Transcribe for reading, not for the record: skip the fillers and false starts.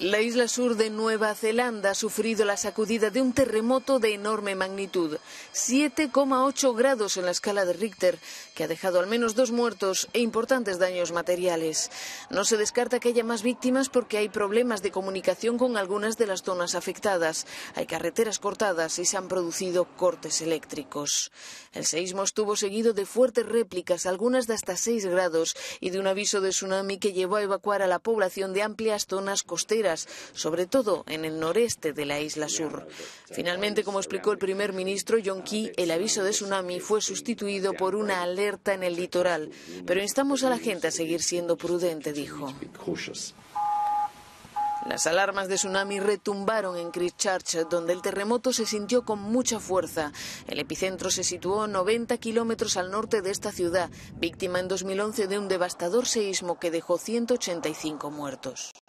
La isla sur de Nueva Zelanda ha sufrido la sacudida de un terremoto de enorme magnitud, 7,8 grados en la escala de Richter, que ha dejado al menos 2 muertos e importantes daños materiales. No se descarta que haya más víctimas porque hay problemas de comunicación con algunas de las zonas afectadas. Hay carreteras cortadas y se han producido cortes eléctricos. El seísmo estuvo seguido de fuertes réplicas, algunas de hasta 6 grados, y de un aviso de tsunami que llevó a evacuar a la población de amplias zonas costeras, sobre todo en el noreste de la isla sur. Finalmente, como explicó el primer ministro John Key, el aviso de tsunami fue sustituido por una alerta en el litoral. Pero instamos a la gente a seguir siendo prudente, dijo. Las alarmas de tsunami retumbaron en Chris Church, donde el terremoto se sintió con mucha fuerza. El epicentro se situó 90 kilómetros al norte de esta ciudad, víctima en 2011 de un devastador seísmo que dejó 185 muertos.